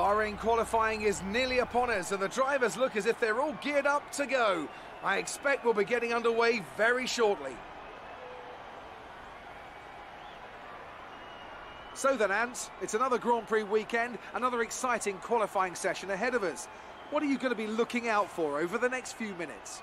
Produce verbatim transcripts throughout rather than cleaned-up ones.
Bahrain qualifying is nearly upon us, and the drivers look as if they're all geared up to go. I expect we'll be getting underway very shortly. So then, Ants, it's another Grand Prix weekend, another exciting qualifying session ahead of us. What are you going to be looking out for over the next few minutes?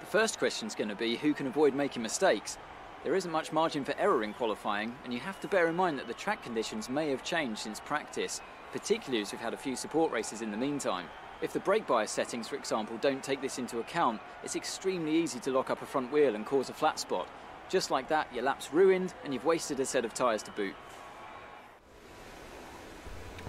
The first question's going to be who can avoid making mistakes. There isn't much margin for error in qualifying, and you have to bear in mind that the track conditions may have changed since practice, particularly as we've had a few support races in the meantime. If the brake bias settings, for example, don't take this into account, it's extremely easy to lock up a front wheel and cause a flat spot. Just like that, your lap's ruined, and you've wasted a set of tyres to boot.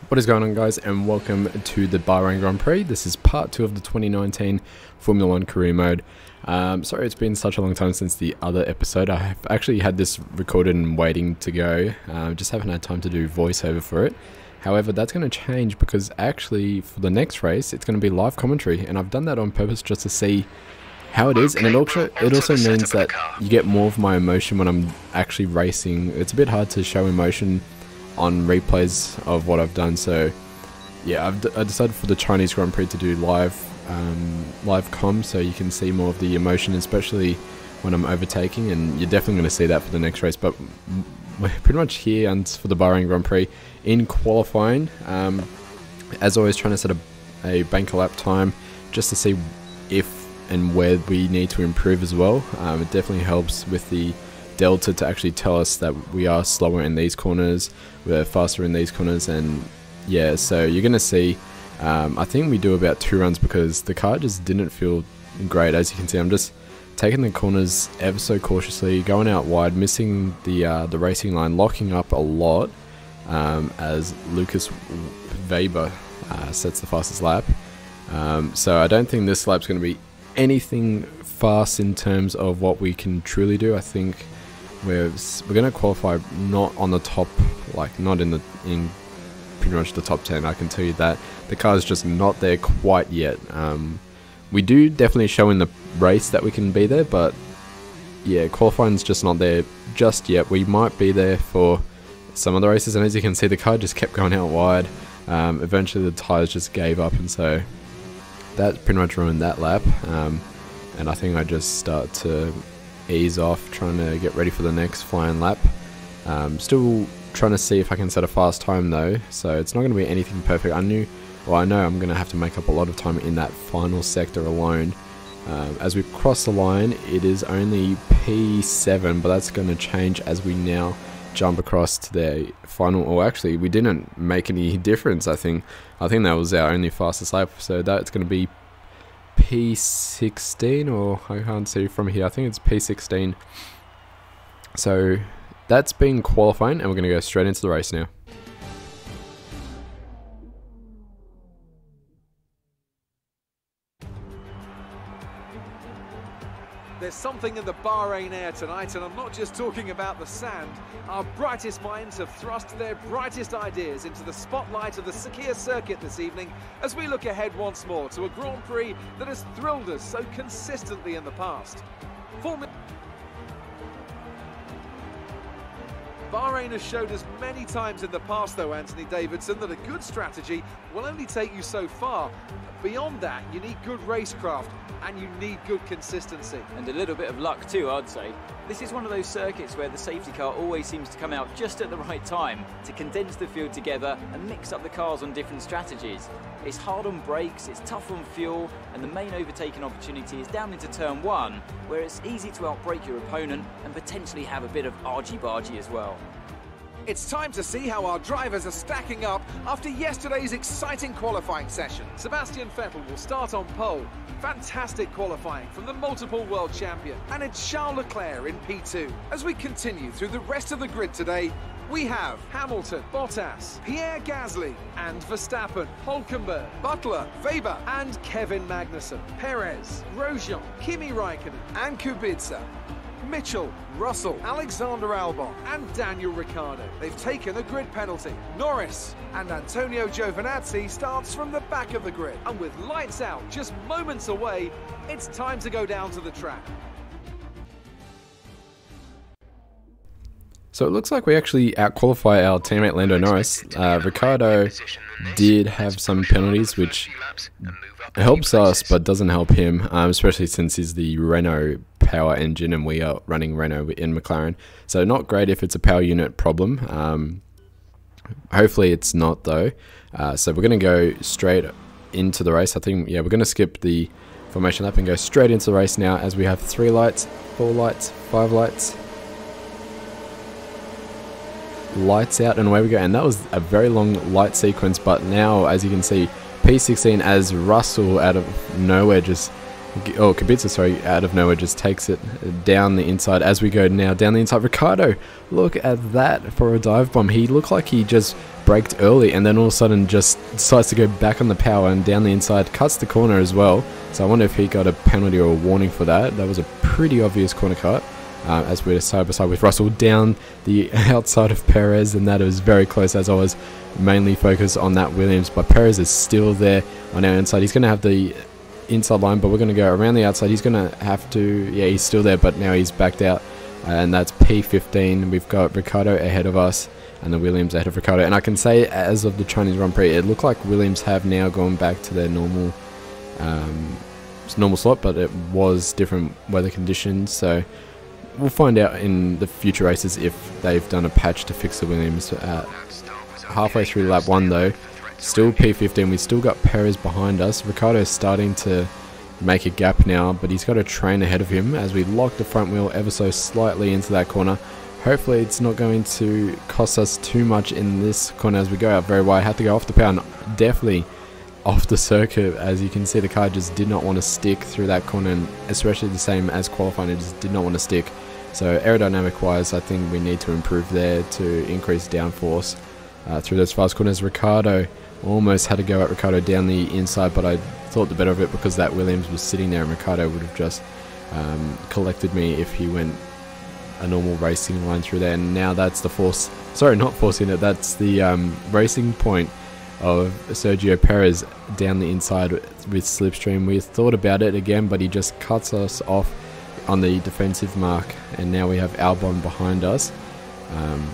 What is going on, guys, and welcome to the Bahrain Grand Prix. This is part two of the twenty nineteen Formula one Career Mode. Um, sorry it's been such a long time since the other episode. I've actually had this recorded and waiting to go. Uh, just haven't had time to do voiceover for it. However, that's going to change because actually for the next race, it's going to be live commentary. And I've done that on purpose just to see how it is. Okay, and it also, it also means that you get more of my emotion when I'm actually racing. It's a bit hard to show emotion on replays of what I've done, so yeah, I've d I decided for the Chinese Grand Prix to do live um, live com, so you can see more of the emotion, especially when I'm overtaking, and you're definitely going to see that for the next race. But we're pretty much here and for the Bahrain Grand Prix in qualifying, um, as always, trying to set a, a banker lap time just to see if and where we need to improve as well. Um, it definitely helps with the delta to actually tell us that we are slower in these corners, we're faster in these corners, and yeah, so you're gonna see um, I think we do about two runs because the car just didn't feel great. As you can see, I'm just taking the corners ever so cautiously, going out wide, missing the uh, the racing line, locking up a lot um, as Lucas Weber uh, sets the fastest lap. Um, so I don't think this lap's gonna be anything fast in terms of what we can truly do. I think We're, we're going to qualify not on the top, like not in the in pretty much the top ten, I can tell you that. The car is just not there quite yet. Um, we do definitely show in the race that we can be there, but yeah, qualifying is just not there just yet. We might be there for some of the races, and as you can see, the car just kept going out wide. Um, eventually the tyres just gave up, and so that pretty much ruined that lap, um, and I think I just start to ease off, trying to get ready for the next flying lap. Um, still trying to see if I can set a fast time though, so it's not going to be anything perfect. I knew, well I know I'm going to have to make up a lot of time in that final sector alone. Um, as we cross the line, it is only P seven, but that's going to change as we now jump across to the final, or actually we didn't make any difference. I think, I think that was our only fastest lap, so that's going to be P sixteen, or I can't see from here, I think it's P sixteen. So that's been qualifying, and we're going to go straight into the race now. There's something in the Bahrain air tonight, and I'm not just talking about the sand. Our brightest minds have thrust their brightest ideas into the spotlight of the Sakia circuit this evening as we look ahead once more to a Grand Prix that has thrilled us so consistently in the past. Formula Bahrain has showed us many times in the past though, Anthony Davidson, that a good strategy will only take you so far. Beyond that, you need good racecraft and you need good consistency. And a little bit of luck too, I'd say. This is one of those circuits where the safety car always seems to come out just at the right time to condense the field together and mix up the cars on different strategies. It's hard on brakes, it's tough on fuel, and the main overtaking opportunity is down into turn one, where it's easy to outbrake your opponent and potentially have a bit of argy-bargy as well. It's time to see how our drivers are stacking up after yesterday's exciting qualifying session. Sebastian Vettel will start on pole. Fantastic qualifying from the multiple world champion. And it's Charles Leclerc in P two. As we continue through the rest of the grid today, we have Hamilton, Bottas, Pierre Gasly and Verstappen, Hülkenberg, Butler, Weber and Kevin Magnussen, Perez, Grosjean, Kimi Räikkönen and Kubica. Mitchell, Russell, Alexander Albon and Daniel Ricciardo. They've taken a grid penalty. Norris and Antonio Giovinazzi starts from the back of the grid. And with lights out just moments away, it's time to go down to the track. So it looks like we actually out-qualify our teammate Lando Norris. Uh, Ricciardo did have some penalties, which helps us but doesn't help him, um, especially since he's the Renault power engine and we are running Renault in McLaren. So not great if it's a power unit problem. Um, hopefully it's not though. Uh, so we're going to go straight into the race. I think, yeah, we're going to skip the formation lap and go straight into the race now, as we have three lights, four lights, five lights. Lights out and away we go. And that was a very long light sequence, but now as you can see, P sixteen, as Russell out of nowhere just oh Kubica sorry out of nowhere just takes it down the inside. As we go now down the inside, Ricciardo, look at that for a dive bomb. He looked like he just braked early and then all of a sudden just decides to go back on the power and down the inside, cuts the corner as well. So I wonder if he got a penalty or a warning for that. That was a pretty obvious corner cut. Uh, as we're side by side with Russell down the outside of Perez, and that was very close as I was mainly focused on that Williams, but Perez is still there on our inside. He's going to have the inside line, but we're going to go around the outside. He's going to have to, yeah, he's still there, but now he's backed out, and that's P fifteen. We've got Ricciardo ahead of us and the Williams ahead of Ricciardo, and I can say as of the Chinese Grand Prix, it looked like Williams have now gone back to their normal um, normal slot, but it was different weather conditions, so we'll find out in the future races if they've done a patch to fix the Williams. Uh, halfway through lap one though, still P fifteen, we still got Perez behind us. Ricciardo's starting to make a gap now, but he's got a train ahead of him as we lock the front wheel ever so slightly into that corner. Hopefully it's not going to cost us too much in this corner as we go out very wide. Had to go off the power and definitely off the circuit. As you can see, the car just did not want to stick through that corner, and especially the same as qualifying, it just did not want to stick. So aerodynamic wise, I think we need to improve there to increase downforce uh, through those fast corners. Ricciardo, almost had to go at Ricciardo down the inside, but I thought the better of it because that Williams was sitting there and Ricciardo would have just um, collected me if he went a normal racing line through there. And now that's the force, sorry, not forcing it, that's the um, racing point of Sergio Perez down the inside with slipstream. We thought about it again, but he just cuts us off on the defensive mark, and now we have Albon behind us. Um,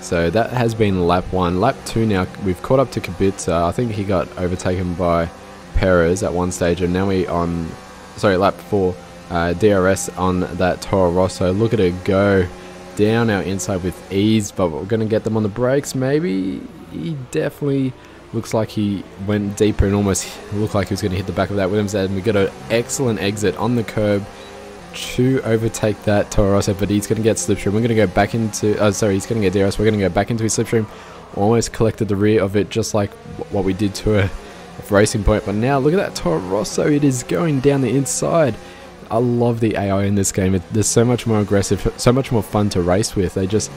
so that has been lap one. Lap two now, we've caught up to Kubica. I think he got overtaken by Perez at one stage, and now we on, sorry, lap four, uh, D R S on that Toro Rosso. Look at it go down our inside with ease, but we're going to get them on the brakes maybe. He definitely looks like he went deeper and almost looked like he was going to hit the back of that Williams, and we got an excellent exit on the curb to overtake that Toro Rosso, but he's going to get slipstream. We're going to go back into, oh sorry, he's going to get D R S. We're going to go back into his slipstream. Almost collected the rear of it, just like what we did to a Racing Point. But now look at that Toro Rosso. It is going down the inside. I love the A I in this game. It, they're so much more aggressive, so much more fun to race with. They just,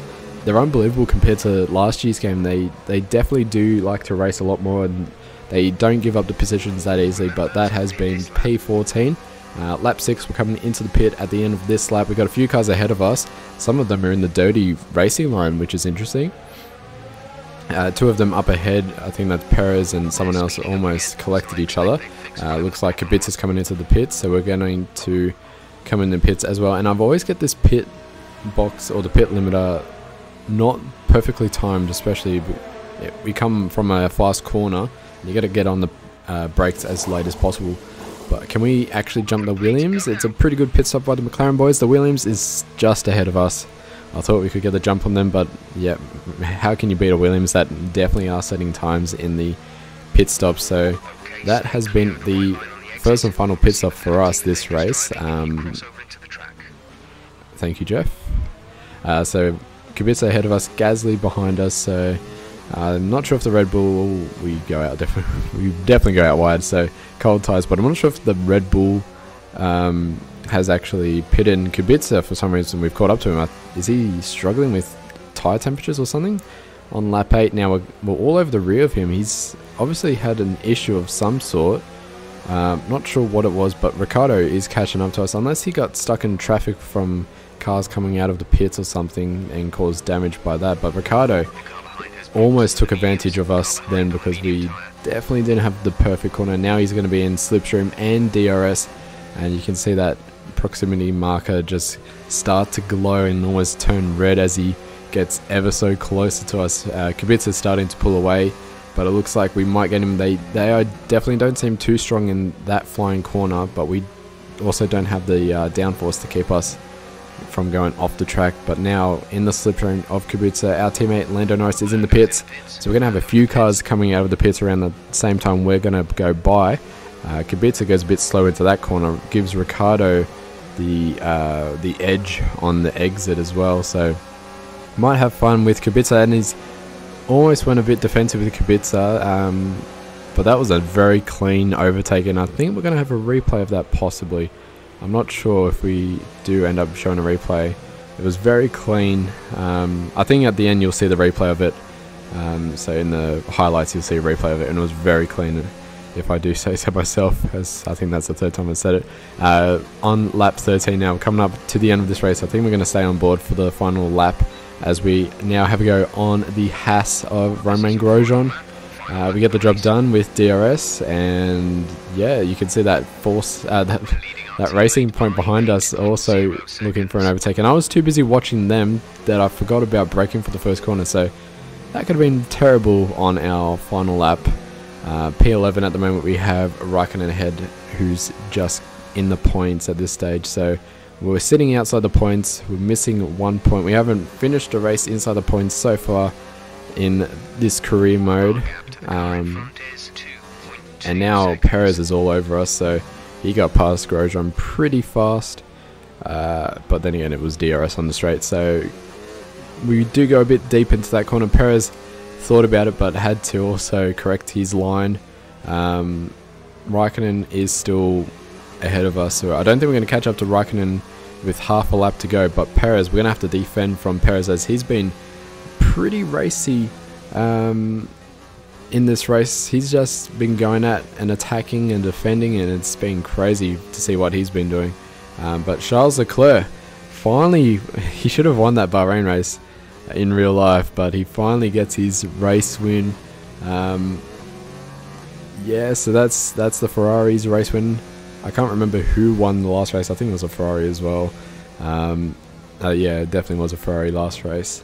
they're unbelievable compared to last year's game. They, they definitely do like to race a lot more, and they don't give up the positions that easily. But that has been P fourteen. Uh, lap six, we're coming into the pit at the end of this lap. We've got a few cars ahead of us. Some of them are in the dirty racing line, which is interesting. Uh, two of them up ahead. I think that's Perez and someone else almost collected each other. Uh, looks like Kubica's coming into the pits, so we're going to come in the pits as well. And I've always got this pit box or the pit limiter not perfectly timed, especially we come from a fast corner. You got to get on the uh, brakes as late as possible. But can we actually jump the Williams? It's a pretty good pit stop by the McLaren boys. The Williams is just ahead of us. I thought we could get the jump on them, but yeah, how can you beat a Williams? That definitely are setting times in the pit stop. So that has been the first and final pit stop for us this race. Um, thank you, Jeff. Uh, so Kubica ahead of us, Gasly behind us. So Uh, I'm not sure if the Red Bull, we go out definitely, we definitely go out wide, so cold tires, but I'm not sure if the Red Bull um, has actually pitted in Kubica for some reason. We've caught up to him. Is he struggling with tire temperatures or something? On lap eight now, we're, we're all over the rear of him. He's obviously had an issue of some sort. Um, not sure what it was, but Ricciardo is catching up to us, unless he got stuck in traffic from cars coming out of the pits or something and caused damage by that. But Ricciardo almost took advantage of us then, because we definitely didn't have the perfect corner. Now he's going to be in slipstream and D R S, and you can see that proximity marker just start to glow and almost turn red as he gets ever so closer to us. Uh, Kubica is starting to pull away, but it looks like we might get him. They they are definitely don't seem too strong in that flying corner, but we also don't have the uh, downforce to keep us from going off the track. But now in the slipstream of Kubica, our teammate Lando Norris is in the pits, so we're going to have a few cars coming out of the pits around the same time we're going to go by. Uh, Kubica goes a bit slow into that corner, gives Ricciardo the uh, the edge on the exit as well, so might have fun with Kubica. And he's almost went a bit defensive with Kubica, um, but that was a very clean overtake, and I think we're going to have a replay of that possibly. I'm not sure if we do end up showing a replay. It was very clean. Um, I think at the end you'll see the replay of it. Um, so in the highlights you'll see a replay of it, and it was very clean, if I do say so myself, as I think that's the third time I've said it. Uh, on lap thirteen now, coming up to the end of this race, I think we're going to stay on board for the final lap, as we now have a go on the Haas of Romain Grosjean. Uh, we get the job done with D R S, and yeah, you can see that force, uh, that, that Racing Point behind us also looking for an overtake. And I was too busy watching them that I forgot about braking for the first corner, so that could have been terrible on our final lap. Uh, P eleven at the moment, we have Raikkonen ahead, who's just in the points at this stage, so we're sitting outside the points. We're missing one point. We haven't finished a race inside the points so far in this career mode. Um, and now Perez is all over us, so he got past Grosjean pretty fast. Uh, but then again, it was D R S on the straight, so we do go a bit deep into that corner. Perez thought about it, but had to also correct his line. Um, Raikkonen is still ahead of us, so I don't think we're going to catch up to Raikkonen with half a lap to go. But Perez, we're going to have to defend from Perez, as he's been pretty racy um, in this race. He's just been going at and attacking and defending, and it's been crazy to see what he's been doing. Um, but Charles Leclerc, finally, he should have won that Bahrain race in real life, but he finally gets his race win. Um, yeah, so that's that's the Ferrari's race win. I can't remember who won the last race. I think it was a Ferrari as well. Um, uh, yeah, it definitely was a Ferrari last race.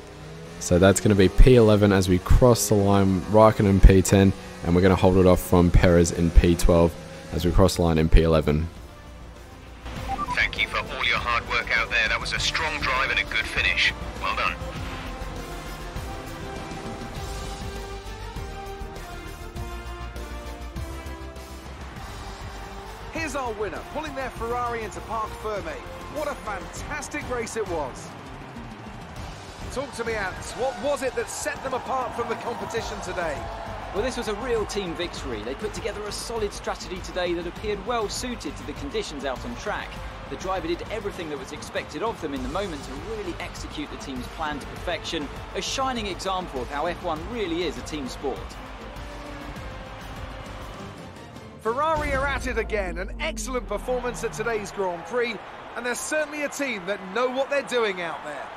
So that's going to be P eleven as we cross the line, Raikkonen P ten, and we're going to hold it off from Perez in P twelve as we cross the line in P eleven. Thank you for all your hard work out there. That was a strong drive and a good finish. Well done. Here's our winner, pulling their Ferrari into Parc Fermé. What a fantastic race it was. Talk to me, Ants. What was it that set them apart from the competition today? Well, this was a real team victory. They put together a solid strategy today that appeared well suited to the conditions out on track. The driver did everything that was expected of them in the moment to really execute the team's plan to perfection. A shining example of how F one really is a team sport. Ferrari are at it again, an excellent performance at today's Grand Prix, and they're certainly a team that know what they're doing out there.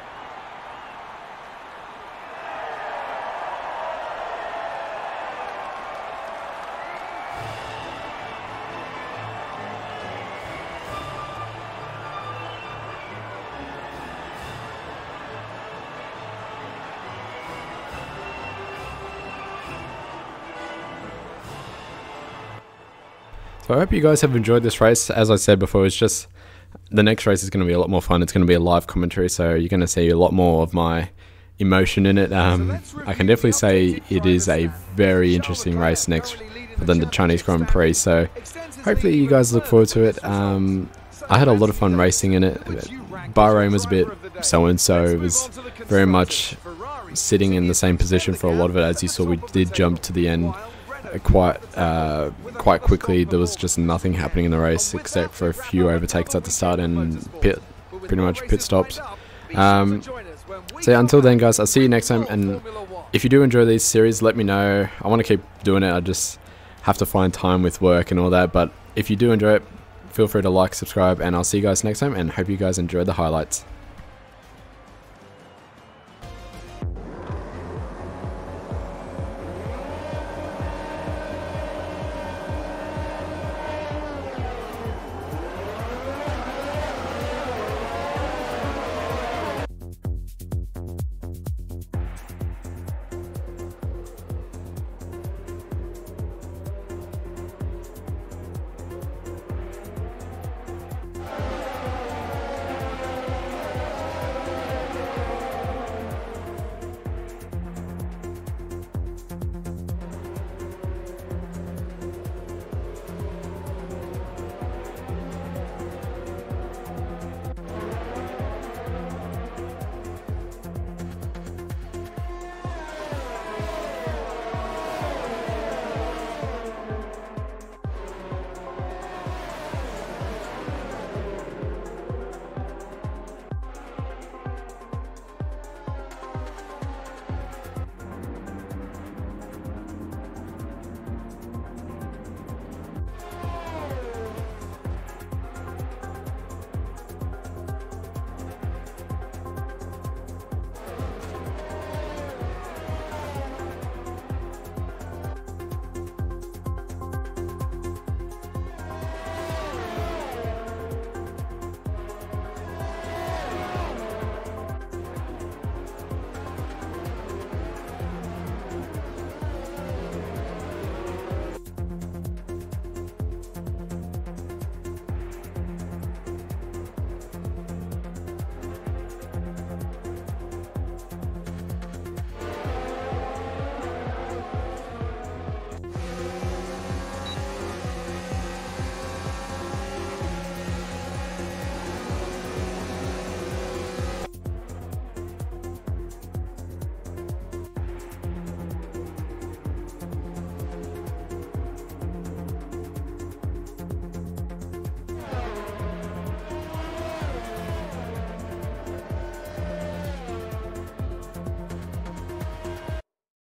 So I hope you guys have enjoyed this race. As I said before, it's just the next race is going to be a lot more fun. It's going to be a live commentary, so you're going to see a lot more of my emotion in it. Um, I can definitely say it is a very interesting race next than the Chinese Grand Prix, so hopefully you guys look forward to it. Um, I had a lot of fun racing in it. Bahrain was a bit so-and-so. It was very much sitting in the same position for a lot of it. As you saw, we did jump to the end quite uh, quite quickly. There was just nothing happening in the race except for a few overtakes at the start and pit, pretty much pit stops. Um, so yeah, until then guys, I'll see you next time, and if you do enjoy these series, let me know. I want to keep doing it, I just have to find time with work and all that, but if you do enjoy it, feel free to like, subscribe, and I'll see you guys next time, and hope you guys enjoyed the highlights.